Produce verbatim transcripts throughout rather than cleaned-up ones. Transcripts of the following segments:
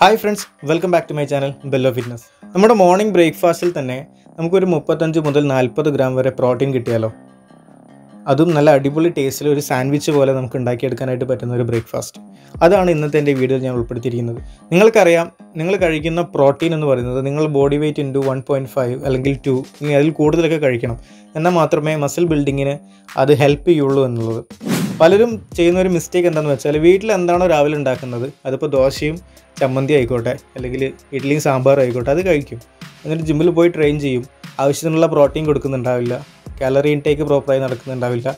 High friends welcome back to my channel bellow fitness നമ്മുടെ morning ബ്രേക്ക്ഫാസ്റ്റിൽ തന്നെ നമുക്ക് ഒരു മുപ്പത്തഞ്ച് മുതൽ നാൽപ്പത് ഗ്രാം വരെ പ്രോട്ടീൻ കിട്ടിയാലോ അതും നല്ല അടിപൊളി ടേസ്റ്റിൽ ഒരു സാൻഡ്വിച്ച് പോലെ നമുക്ക് ഉണ്ടാക്കിയെടുക്കാനായിട്ട് പറ്റുന്ന ഒരു ബ്രേക്ക്ഫാസ്റ്റ് അതാണ് ഇന്നത്തെ എൻ്റെ വീഡിയോയിൽ ഞാൻ ഉൾപ്പെടുത്തിയിരിക്കുന്നത് നിങ്ങൾക്കറിയാം നിങ്ങൾ കഴിക്കുന്ന പ്രോട്ടീൻ എന്ന് പറയുന്നത് നിങ്ങൾ body weight into one point five അല്ലെങ്കിൽ ടു ഇനി അതിൽ കൂടുതലൊക്കെ കഴിക്കണം എന്നാൽ മാത്രമേ മസിൽ ബിൽഡിങ്ങിന് അത് ഹെൽപ്പ് ചെയ്യുള്ളൂ എന്നുള്ളത് പലരും ചെയ്യുന്നൊരു മിസ്റ്റേക്ക് എന്താണെന്ന് വെച്ചാൽ വീട്ടിൽ എന്താണോ രാവിലെ ഉണ്ടാക്കുന്നത് അതിപ്പോൾ ദോശയും ചമ്മന്തി ആയിക്കോട്ടെ അല്ലെങ്കിൽ ഇഡ്ഡലിയും സാമ്പാറും ആയിക്കോട്ടെ അത് കഴിക്കും എന്നിട്ട് ജിമ്മിൽ പോയി ട്രെയിൻ ചെയ്യും ആവശ്യത്തിനുള്ള പ്രോട്ടീൻ കൊടുക്കുന്നുണ്ടാവില്ല കാലറി ഇൻടേക്ക് പ്രോപ്പറായി നടക്കുന്നുണ്ടാവില്ല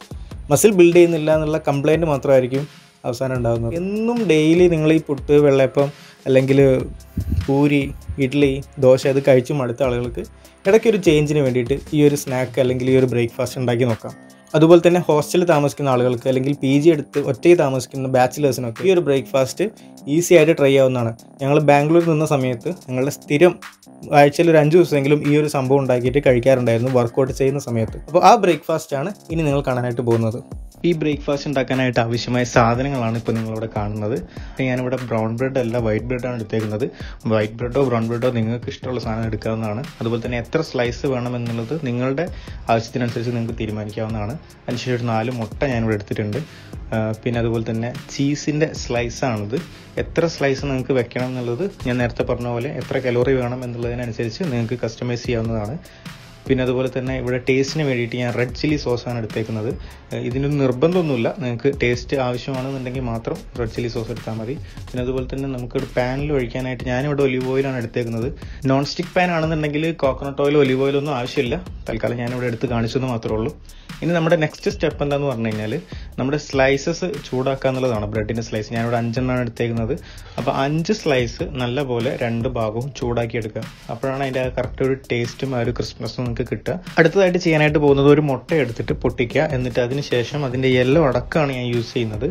മസിൽ ബിൽഡ് ചെയ്യുന്നില്ല എന്നുള്ള കംപ്ലയിൻറ്റ് മാത്രമായിരിക്കും അവസാനം ഉണ്ടാകുന്നത് എന്നും ഡെയിലി നിങ്ങൾ ഈ പുട്ട് വെള്ളയപ്പം അല്ലെങ്കിൽ പൂരി ഇഡ്ഡലി ദോശ അത് കഴിച്ച് മടുത്ത ആളുകൾക്ക് ഇടയ്ക്കൊരു ചേഞ്ചിന് വേണ്ടിയിട്ട് ഈ ഒരു സ്നാക്ക് അല്ലെങ്കിൽ ഈ ഒരു ബ്രേക്ക്ഫാസ്റ്റ് ഉണ്ടാക്കി നോക്കാം അതുപോലെ തന്നെ ഹോസ്റ്റലിൽ താമസിക്കുന്ന ആളുകൾക്ക് അല്ലെങ്കിൽ പി ജി എടുത്ത് ഒറ്റയ്ക്ക് താമസിക്കുന്ന ബാച്ചിലേഴ്സിനൊക്കെ ഈ ഒരു ബ്രേക്ക്ഫാസ്റ്റ് ഈസി ആയിട്ട് ട്രൈ ആവുന്നതാണ് ഞങ്ങൾ ബാംഗ്ലൂരിൽ നിന്ന സമയത്ത് ഞങ്ങളുടെ സ്ഥിരം ആഴ്ചയിൽ ഒരു അഞ്ച് ദിവസമെങ്കിലും ഈ ഒരു സംഭവം ഉണ്ടാക്കിയിട്ട് കഴിക്കാറുണ്ടായിരുന്നു വർക്കൗട്ട് ചെയ്യുന്ന സമയത്ത് അപ്പോൾ ആ ബ്രേക്ക്ഫാസ്റ്റാണ് ഇനി നിങ്ങൾ കാണാനായിട്ട് പോകുന്നത് ഈ ബ്രേക്ക്ഫാസ്റ്റ് ഉണ്ടാക്കാനായിട്ട് ആവശ്യമായ സാധനങ്ങളാണ് ഇപ്പോൾ നിങ്ങളിവിടെ കാണുന്നത് ഞാനിവിടെ ബ്രൗൺ ബ്രെഡ് അല്ല വൈറ്റ് ബ്രെഡാണ് എടുത്തേക്കുന്നത് വൈറ്റ് ബ്രെഡോ ബ്രൗൺ ബ്രെഡോ നിങ്ങൾക്ക് ഇഷ്ടമുള്ള സാധനം എടുക്കാവുന്നതാണ് അതുപോലെ തന്നെ എത്ര സ്ലൈസ് വേണമെന്നുള്ളത് നിങ്ങളുടെ ആവശ്യത്തിനനുസരിച്ച് നിങ്ങൾക്ക് തീരുമാനിക്കാവുന്നതാണ് അതിനുശേഷം നാല് മുട്ട ഞാനിവിടെ എടുത്തിട്ടുണ്ട് പിന്നെ അതുപോലെ തന്നെ ചീസിൻ്റെ സ്ലൈസാണിത് എത്ര സ്ലൈസ് നിങ്ങൾക്ക് വെക്കണം എന്നുള്ളത് ഞാൻ നേരത്തെ പറഞ്ഞ പോലെ എത്ര കലോറി വേണം എന്നുള്ളതിനനുസരിച്ച് നിങ്ങൾക്ക് കസ്റ്റമൈസ് ചെയ്യാവുന്നതാണ് പിന്നെ അതുപോലെ തന്നെ ഇവിടെ ടേസ്റ്റിന് വേണ്ടിയിട്ട് ഞാൻ റെഡ് ചില്ലി സോസാണ് എടുത്തേക്കുന്നത് ഇതിനൊന്നും നിർബന്ധമൊന്നുമില്ല നിങ്ങൾക്ക് ടേസ്റ്റ് ആവശ്യമാണെന്നുണ്ടെങ്കിൽ മാത്രം റെഡ് ചില്ലി സോസ് എടുത്താൽ മതി പിന്നെ അതുപോലെ തന്നെ നമുക്കൊരു പാനിൽ ഒഴിക്കാനായിട്ട് ഞാനിവിടെ ഒലിവ് ഓയിലാണ് എടുത്തേക്കുന്നത് നോൺ സ്റ്റിക്ക് പാൻ ആണെന്നുണ്ടെങ്കിൽ കോക്കനട്ട് ഓയിലോ ഒലിവ് ഓയിലോ ഒന്നും ആവശ്യമില്ല തൽക്കാലം ഞാനിവിടെ എടുത്ത് കാണിച്ചെന്ന് മാത്രമേ ഉള്ളൂ ഇനി നമ്മുടെ നെക്സ്റ്റ് സ്റ്റെപ്പ് എന്താണെന്ന് പറഞ്ഞു കഴിഞ്ഞാൽ നമ്മുടെ സ്ലൈസസ് ചൂടാക്കുക എന്നുള്ളതാണ് ബ്രെഡിൻ്റെ സ്ലൈസ് ഞാനിവിടെ അഞ്ചെണ്ണമാണ് എടുത്തേക്കുന്നത് അപ്പോൾ അഞ്ച് സ്ലൈസ് നല്ല പോലെ രണ്ട് ഭാഗവും ചൂടാക്കിയെടുക്കുക അപ്പോഴാണ് അതിൻ്റെ കറക്റ്റ് ഒരു ടേസ്റ്റും ആ ഒരു ക്രിസ്മസും നമുക്ക് കിട്ടുക അടുത്തതായിട്ട് ചെയ്യാനായിട്ട് പോകുന്നത് ഒരു മുട്ട എടുത്തിട്ട് പൊട്ടിക്കുക എന്നിട്ട് അതിന് ശേഷം അതിൻ്റെ യെല്ലോ അടക്കമാണ് ഞാൻ യൂസ് ചെയ്യുന്നത്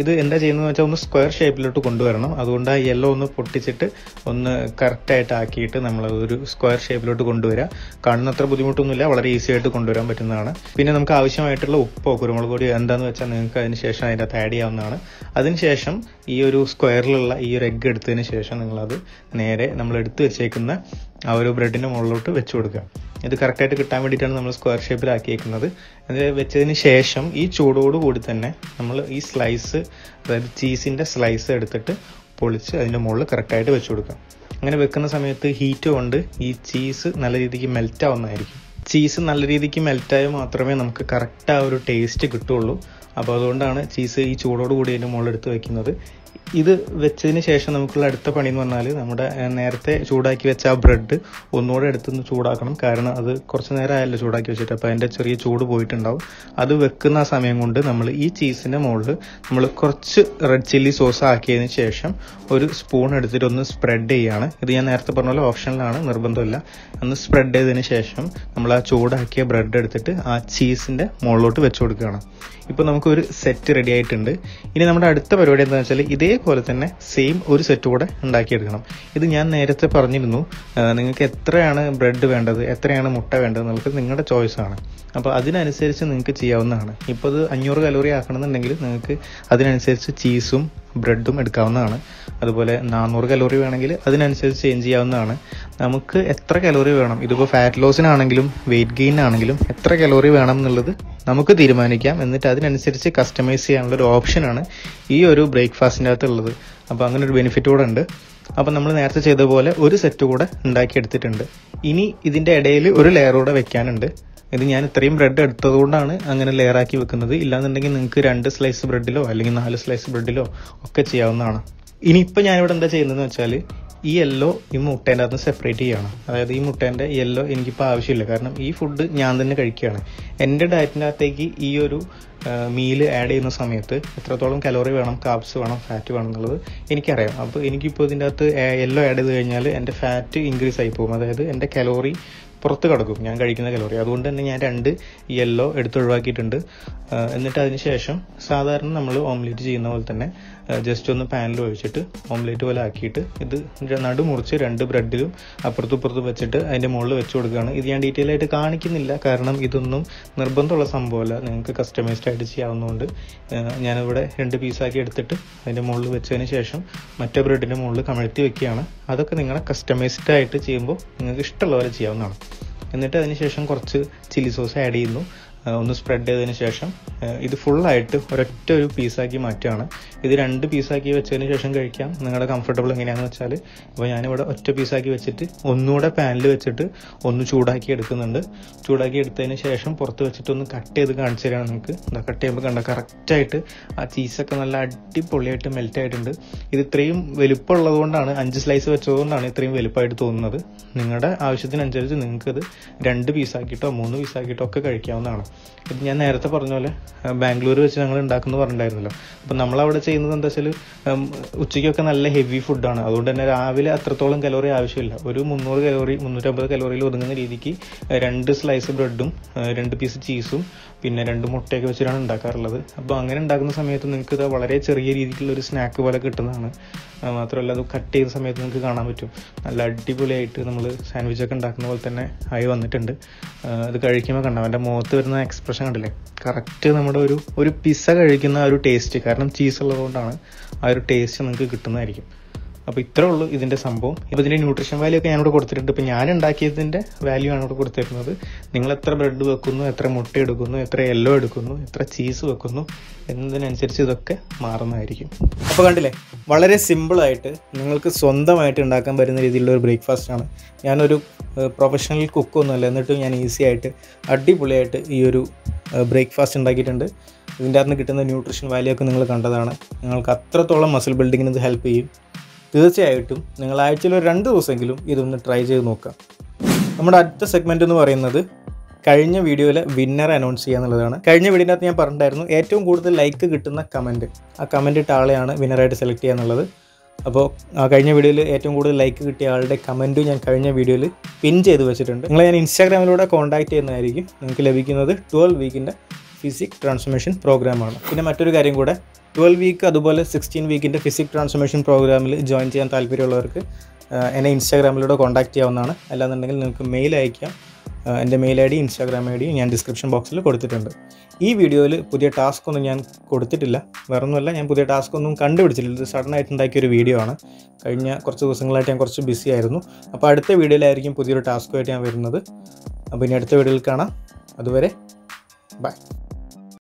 ഇത് എന്താ ചെയ്യുന്നതെന്ന് വെച്ചാൽ ഒന്ന് സ്ക്വയർ ഷേപ്പിലോട്ട് കൊണ്ടുവരണം അതുകൊണ്ട് ആ യെല്ലോ ഒന്ന് പൊട്ടിച്ചിട്ട് ഒന്ന് കറക്റ്റായിട്ട് ആക്കിയിട്ട് നമ്മളതൊരു സ്ക്വയർ ഷേപ്പിലോട്ട് കൊണ്ടുവരിക കാണുന്നത്ര ബുദ്ധിമുട്ടൊന്നുമില്ല വളരെ ഈസി ആയിട്ട് കൊണ്ടുവരാൻ പറ്റുന്നതാണ് പിന്നെ നമുക്ക് ആവശ്യമായിട്ടുള്ള ഉപ്പോ കുരുമുളക് പൊടി എന്താണെന്ന് വെച്ചാൽ നിങ്ങൾക്ക് അതിന് ശേഷം അതിനകത്ത് ആഡ് ചെയ്യാവുന്നതാണ് അതിനുശേഷം ഈ ഒരു സ്ക്വയറിലുള്ള ഈ ഒരു എഗ്ഗ് എടുത്തതിന് ശേഷം നിങ്ങളത് നേരെ നമ്മൾ എടുത്ത് വെച്ചേക്കുന്ന ആ ഒരു ബ്രെഡിൻ്റെ മുകളിലോട്ട് വെച്ച് കൊടുക്കുക ഇത് കറക്റ്റായിട്ട് കിട്ടാൻ വേണ്ടിയിട്ടാണ് നമ്മൾ സ്ക്വയർ ഷേപ്പിലാക്കിയേക്കുന്നത് അത് വെച്ചതിന് ശേഷം ഈ ചൂടോടുകൂടി തന്നെ നമ്മൾ ഈ സ്ലൈസ് അതായത് ചീസിൻ്റെ സ്ലൈസ് എടുത്തിട്ട് പൊളിച്ച് അതിൻ്റെ മുകളിൽ കറക്റ്റായിട്ട് വെച്ച് കൊടുക്കുക അങ്ങനെ വെക്കുന്ന സമയത്ത് ഹീറ്റ് കൊണ്ട് ഈ ചീസ് നല്ല രീതിക്ക് മെൽറ്റ് ആവുന്നതായിരിക്കും ചീസ് നല്ല രീതിക്ക് മെൽറ്റായാൽ മാത്രമേ നമുക്ക് കറക്റ്റ് ആ ഒരു ടേസ്റ്റ് കിട്ടുള്ളൂ അപ്പോൾ അതുകൊണ്ടാണ് ചീസ് ഈ ചൂടോടുകൂടി അതിൻ്റെ മുകളിലെടുത്ത് വയ്ക്കുന്നത് ഇത് വെച്ചതിന് ശേഷം നമുക്കുള്ള അടുത്ത പണി എന്ന് പറഞ്ഞാൽ നമ്മുടെ നേരത്തെ ചൂടാക്കി വെച്ച ആ ബ്രെഡ് ഒന്നുകൂടെ എടുത്തുനിന്ന് ചൂടാക്കണം കാരണം അത് കുറച്ച് നേരം ആയല്ലോ ചൂടാക്കി വെച്ചിട്ട് അപ്പോൾ അതിൻ്റെ ചെറിയ ചൂട് പോയിട്ടുണ്ടാവും അത് വെക്കുന്ന ആ സമയം കൊണ്ട് നമ്മൾ ഈ ചീസിൻ്റെ മുകളിൽ നമ്മൾ കുറച്ച് റെഡ് ചില്ലി സോസ് ആക്കിയതിന് ശേഷം ഒരു സ്പൂൺ എടുത്തിട്ട് ഒന്ന് സ്പ്രെഡ് ചെയ്യുകയാണ് ഇത് ഞാൻ നേരത്തെ പറഞ്ഞ പോലെ ഓപ്ഷനിലാണ് നിർബന്ധമില്ല ഒന്ന് സ്പ്രെഡ് ചെയ്തതിന് ശേഷം നമ്മൾ ആ ചൂടാക്കിയ ബ്രെഡ് എടുത്തിട്ട് ആ ചീസിൻ്റെ മുകളിലോട്ട് വെച്ച് കൊടുക്കുകയാണ് ഇപ്പോൾ നമുക്കൊരു സെറ്റ് റെഡി ആയിട്ടുണ്ട് ഇനി നമ്മുടെ അടുത്ത പരിപാടി എന്താണെന്ന് വെച്ചാൽ ഇതേപോലെ തന്നെ സെയിം ഒരു സെറ്റ് കൂടെ ഉണ്ടാക്കിയെടുക്കണം ഇത് ഞാൻ നേരത്തെ പറഞ്ഞിരുന്നു നിങ്ങൾക്ക് എത്രയാണ് ബ്രെഡ് വേണ്ടത് എത്രയാണ് മുട്ട വേണ്ടത് എന്നുള്ളത് നിങ്ങളുടെ ചോയ്സാണ് അപ്പോൾ അതിനനുസരിച്ച് നിങ്ങൾക്ക് ചെയ്യാവുന്നതാണ് ഇപ്പോൾ അത് അഞ്ഞൂറ് കലോറി ആക്കണമെന്നുണ്ടെങ്കിൽ നിങ്ങൾക്ക് അതിനനുസരിച്ച് ചീസും ബ്രെഡും എടുക്കാവുന്നതാണ് അതുപോലെ നാനൂറ് കലോറി വേണമെങ്കിൽ അതിനനുസരിച്ച് ചേഞ്ച് ചെയ്യാവുന്നതാണ് നമുക്ക് എത്ര കലോറി വേണം ഇതിപ്പോൾ ഫാറ്റ് ലോസിനാണെങ്കിലും വെയിറ്റ് ഗെയിനാണെങ്കിലും എത്ര കലോറി വേണം എന്നുള്ളത് നമുക്ക് തീരുമാനിക്കാം എന്നിട്ട് അതിനനുസരിച്ച് കസ്റ്റമൈസ് ചെയ്യാനുള്ള ഒരു ഓപ്ഷനാണ് ഈ ഒരു ബ്രേക്ക്ഫാസ്റ്റിൻ്റെ അകത്തുള്ളത് അപ്പോൾ അങ്ങനെ ഒരു ബെനിഫിറ്റ് കൂടെ ഉണ്ട് അപ്പം നമ്മൾ നേരത്തെ ചെയ്ത പോലെ ഒരു സെറ്റ് കൂടെ ഉണ്ടാക്കിയെടുത്തിട്ടുണ്ട് ഇനി ഇതിൻ്റെ ഇടയിൽ ഒരു ലെയർ കൂടെ വെക്കാനുണ്ട് ഇത് ഞാൻ ഇത്രയും ബ്രെഡ് എടുത്തതുകൊണ്ടാണ് അങ്ങനെ ലെയറാക്കി വെക്കുന്നത് ഇല്ലാന്നുണ്ടെങ്കിൽ നിങ്ങൾക്ക് രണ്ട് സ്ലൈസ് ബ്രെഡിലോ അല്ലെങ്കിൽ നാല് സ്ലൈസ് ബ്രെഡിലോ ഒക്കെ ചെയ്യാവുന്നതാണ് ഇനി ഇപ്പോൾ ഞാനിവിടെ എന്താ ചെയ്യുന്നതെന്ന് വെച്ചാൽ ഈ യെല്ലോ ഈ മുട്ടേൻ്റെ അകത്ത് സെപ്പറേറ്റ് ചെയ്യണം അതായത് ഈ മുട്ടേൻ്റെ യെല്ലോ എനിക്കിപ്പോൾ ആവശ്യമില്ല കാരണം ഈ ഫുഡ് ഞാൻ തന്നെ കഴിക്കുകയാണ് എൻ്റെ ഡയറ്റിൻ്റെ അകത്തേക്ക് ഈ ഒരു മീല് ആഡ് ചെയ്യുന്ന സമയത്ത് എത്രത്തോളം കലോറി വേണം കാർബ്സ് വേണം ഫാറ്റ് വേണം എന്നുള്ളത് എനിക്കറിയാം അപ്പോൾ എനിക്കിപ്പോൾ ഇതിൻ്റെ അകത്ത് യെല്ലോ ആഡ് ചെയ്ത് കഴിഞ്ഞാൽ എൻ്റെ ഫാറ്റ് ഇൻക്രീസ് ആയി പോകും അതായത് എൻ്റെ കലോറി പുറത്ത് കിടക്കും ഞാൻ കഴിക്കുന്ന കലോറി അതുകൊണ്ട് തന്നെ ഞാൻ രണ്ട് യെല്ലോ എടുത്തൊഴിവാക്കിയിട്ടുണ്ട് എന്നിട്ട് അതിന് ശേഷം സാധാരണ നമ്മൾ ഓംലെറ്റ് ചെയ്യുന്ന പോലെ തന്നെ ജസ്റ്റ് ഒന്ന് പാനിൽ ഒഴിച്ചിട്ട് ഓംലേറ്റ് പോലെ ആക്കിയിട്ട് ഇത് നടു മുറിച്ച് രണ്ട് ബ്രെഡിലും അപ്പുറത്തും ഇപ്പുറത്തും വെച്ചിട്ട് അതിൻ്റെ മുകളിൽ വെച്ച് കൊടുക്കുകയാണ്. ഇത് ഞാൻ ഡീറ്റെയിൽ ആയിട്ട് കാണിക്കുന്നില്ല, കാരണം ഇതൊന്നും നിർബന്ധമുള്ള സംഭവമല്ല, നിങ്ങൾക്ക് കസ്റ്റമൈസ്ഡ് ആയിട്ട് ചെയ്യാവുന്നതുകൊണ്ട്. ഞാനിവിടെ രണ്ട് പീസാക്കി എടുത്തിട്ട് അതിൻ്റെ മുകളിൽ വെച്ചതിന് ശേഷം മറ്റേ ബ്രെഡിൻ്റെ മുകളിൽ കമഴ്ത്തി വെക്കുകയാണ്. അതൊക്കെ നിങ്ങളുടെ കസ്റ്റമൈസ്ഡ് ആയിട്ട് ചെയ്യുമ്പോൾ നിങ്ങൾക്ക് ഇഷ്ടമുള്ള പോലെ ചെയ്യാവുന്നതാണ്. എന്നിട്ട് അതിന് ശേഷം കുറച്ച് ചില്ലി സോസ് ആഡ് ചെയ്യുന്നു. ഒന്ന് സ്പ്രെഡ് ചെയ്തതിന് ശേഷം ഇത് ഫുള്ളായിട്ട് ഒരൊറ്റ ഒരു പീസാക്കി മാറ്റുകയാണ്. ഇത് രണ്ട് പീസാക്കി വെച്ചതിന് ശേഷം കഴിക്കാം, നിങ്ങളുടെ കംഫർട്ടബിൾ എങ്ങനെയാണെന്ന് വെച്ചാൽ. അപ്പോൾ ഞാനിവിടെ ഒറ്റ പീസാക്കി വെച്ചിട്ട് ഒന്നുകൂടെ പാനിൽ വെച്ചിട്ട് ഒന്ന് ചൂടാക്കി എടുക്കുന്നുണ്ട്. ചൂടാക്കി എടുത്തതിന് ശേഷം പുറത്ത് വെച്ചിട്ട് ഒന്ന് കട്ട് ചെയ്ത് കാണിച്ചു തരാണ് നിങ്ങൾക്ക്. കട്ട് ചെയ്യുമ്പോൾ കണ്ട കറക്റ്റായിട്ട് ആ ചീസൊക്കെ നല്ല അടിപൊളിയായിട്ട് മെൽറ്റ് ആയിട്ടുണ്ട്. ഇത് ഇത്രയും വലുപ്പമുള്ളത് കൊണ്ടാണ്, അഞ്ച് സ്ലൈസ് വെച്ചതുകൊണ്ടാണ് ഇത്രയും വലുപ്പമായിട്ട് തോന്നുന്നത്. നിങ്ങളുടെ ആവശ്യത്തിനനുസരിച്ച് നിങ്ങൾക്കത് രണ്ട് പീസാക്കിയിട്ടോ മൂന്ന് പീസാക്കിയിട്ടോ ഒക്കെ കഴിക്കാവുന്നതാണ്. ഇത് ഞാൻ നേരത്തെ പറഞ്ഞ പോലെ ബാംഗ്ലൂർ വെച്ച് ഞങ്ങൾ ഉണ്ടാക്കുന്നു പറഞ്ഞിട്ടുണ്ടായിരുന്നല്ലോ. അപ്പം നമ്മളവിടെ ചെയ്യുന്നത് എന്താ വെച്ചാൽ ഉച്ചയ്ക്കൊക്കെ നല്ല ഹെവി ഫുഡാണ്, അതുകൊണ്ട് തന്നെ രാവിലെ അത്രത്തോളം കലോറി ആവശ്യമില്ല. ഒരു മുന്നൂറ് കലോറി മുന്നൂറ്റമ്പത് കലോറിയിൽ ഒതുങ്ങുന്ന രീതിക്ക് രണ്ട് സ്ലൈസ് ബ്രെഡും രണ്ട് പീസ് ചീസും പിന്നെ രണ്ട് മുട്ടയൊക്കെ വെച്ചിട്ടാണ് ഉണ്ടാക്കാറുള്ളത്. അപ്പോൾ അങ്ങനെ ഉണ്ടാക്കുന്ന സമയത്ത് നിങ്ങൾക്ക് ഇത് വളരെ ചെറിയ രീതിയിലുള്ളൊരു സ്നാക്ക് പോലെ കിട്ടുന്നതാണ്. മാത്രമല്ല അത് കട്ട് ചെയ്യുന്ന സമയത്ത് നിങ്ങൾക്ക് കാണാൻ പറ്റും, നല്ല അടിപൊളിയായിട്ട് നമ്മൾ സാൻഡ്വിച്ചൊക്കെ ഉണ്ടാക്കുന്ന പോലെ തന്നെ ആയി വന്നിട്ടുണ്ട്. അത് കഴിക്കുമ്പോൾ കണ്ടാൽ എൻ്റെ മുഖത്ത് വരുന്ന എക്സ്പ്രഷൻ കണ്ടില്ലേ, കറക്റ്റ് നമ്മുടെ ഒരു ഒരു പിസ്സ കഴിക്കുന്ന ആ ഒരു ടേസ്റ്റ്, കാരണം ചീസ് ഉള്ളതുകൊണ്ടാണ് ആ ഒരു ടേസ്റ്റ് നിങ്ങൾക്ക് കിട്ടുന്നതായിരിക്കും. അപ്പോൾ ഇത്രേ ഉള്ളൂ ഇതിൻ്റെ സംഭവം. ഇപ്പോൾ ഇതിൻ്റെ ന്യൂട്രീഷൻ വാല്യൂ ഒക്കെ ഞാനിവിടെ കൊടുത്തിട്ടുണ്ട്. ഇപ്പോൾ ഞാൻ ഉണ്ടാക്കിയതിൻ്റെ വാല്യൂ ആണ് ഇവിടെ കൊടുത്തിരുന്നത്. നിങ്ങൾ എത്ര ബ്രെഡ് വെക്കുന്നു, എത്ര മുട്ട എടുക്കുന്നു, എത്ര യെല്ലോ എടുക്കുന്നു, എത്ര ചീസ് വെക്കുന്നു എന്നതിനനുസരിച്ച് ഇതൊക്കെ മാറുന്നതായിരിക്കും. അപ്പോൾ കണ്ടില്ലേ, വളരെ സിമ്പിളായിട്ട് നിങ്ങൾക്ക് സ്വന്തമായിട്ട് ഉണ്ടാക്കാൻ പറ്റുന്ന രീതിയിലുള്ള ഒരു ബ്രേക്ക്ഫാസ്റ്റാണ്. ഞാനൊരു പ്രൊഫഷണൽ കുക്കൊന്നുമല്ല, എന്നിട്ടും ഞാൻ ഈസി ആയിട്ട് അടിപൊളിയായിട്ട് ഈ ഒരു ബ്രേക്ക്ഫാസ്റ്റ് ഉണ്ടാക്കിയിട്ടുണ്ട്. ഇതിൻ്റെ അകത്ത് നിന്ന് കിട്ടുന്ന ന്യൂട്രീഷൻ വാല്യൂ ഒക്കെ നിങ്ങൾ കണ്ടതാണ്. നിങ്ങൾക്ക് അത്രത്തോളം മസിൽ ബിൽഡിങ്ങിന് ഇത് ഹെൽപ്പ് ചെയ്യും. തീർച്ചയായിട്ടും നിങ്ങൾ ആഴ്ചയിൽ ഒരു രണ്ട് ദിവസമെങ്കിലും ഇതൊന്ന് ട്രൈ ചെയ്ത് നോക്കാം. നമ്മുടെ അടുത്ത സെഗ്മെൻറ്റ് എന്ന് പറയുന്നത് കഴിഞ്ഞ വീഡിയോയിലെ വിന്നർ അനൗൺസ് ചെയ്യുക എന്നുള്ളതാണ്. കഴിഞ്ഞ വീഡിയോനകത്ത് ഞാൻ പറഞ്ഞിട്ടുണ്ടായിരുന്നു, ഏറ്റവും കൂടുതൽ ലൈക്ക് കിട്ടുന്ന കമൻറ്റ്, ആ കമൻറ്റ് ഇട്ട ആളെയാണ് വിന്നറായിട്ട് സെലക്ട് ചെയ്യുക എന്നുള്ളത്. അപ്പോൾ ആ കഴിഞ്ഞ വീഡിയോയിൽ ഏറ്റവും കൂടുതൽ ലൈക്ക് കിട്ടിയ ആളുടെ കമൻറ്റും ഞാൻ കഴിഞ്ഞ വീഡിയോയിൽ പിൻ ചെയ്ത് വെച്ചിട്ടുണ്ട്. നിങ്ങളെ ഞാൻ ഇൻസ്റ്റാഗ്രാമിലൂടെ കോൺടാക്ട് ചെയ്യുന്നതായിരിക്കും. നിങ്ങൾക്ക് ലഭിക്കുന്നത് ട്വൽവ് വീക്കിൻ്റെ ഫിസിക് ട്രാൻസ്ഫോർമേഷൻ പ്രോഗ്രാമാണ്. പിന്നെ മറ്റൊരു കാര്യം കൂടെ, ട്വൽവ് വീക്ക് അതുപോലെ സിക്സ്റ്റീൻ വീക്കിൻ്റെ ഫിസിക് ട്രാൻസ്ഫോർമേഷൻ പ്രോഗ്രാമിൽ ജോയിൻ ചെയ്യാൻ താല്പര്യമുള്ളവർക്ക് എന്നെ ഇൻസ്റ്റാഗ്രാമിലൂടെ കോൺടാക്ട് ചെയ്യാവുന്നതാണ്. അല്ലാന്നുണ്ടെങ്കിൽ നിങ്ങൾക്ക് മെയിൽ അയക്കാം. എൻ്റെ mail I D Instagram I D ഞാൻ ഡിസ്ക്രിപ്ഷൻ ബോക്സിൽ കൊടുത്തിട്ടുണ്ട്. ഈ വീഡിയോയിൽ പുതിയ ടാസ്ക് ഒന്നും ഞാൻ കൊടുത്തിട്ടില്ല, വേറെ ഒന്നുമല്ല. ഞാൻ പുതിയ ടാസ്ക് ഒന്നും കണ്ടുപിടിച്ചിട്ടില്ല, ഇത് സഡനായിട്ട് ഉണ്ടാക്കിയൊരു വീഡിയോ ആണ്. കഴിഞ്ഞ കുറച്ച് ദിവസങ്ങളായിട്ട് ഞാൻ കുറച്ച് ബിസി ആയിരുന്നു. അപ്പോൾ അടുത്ത വീഡിയോയിലായിരിക്കും പുതിയൊരു ടാസ്കുമായിട്ട് ഞാൻ വരുന്നത്. അപ്പോൾ ഇനി അടുത്ത വീഡിയോയിൽ കാണാം. അതുവരെ ബൈ.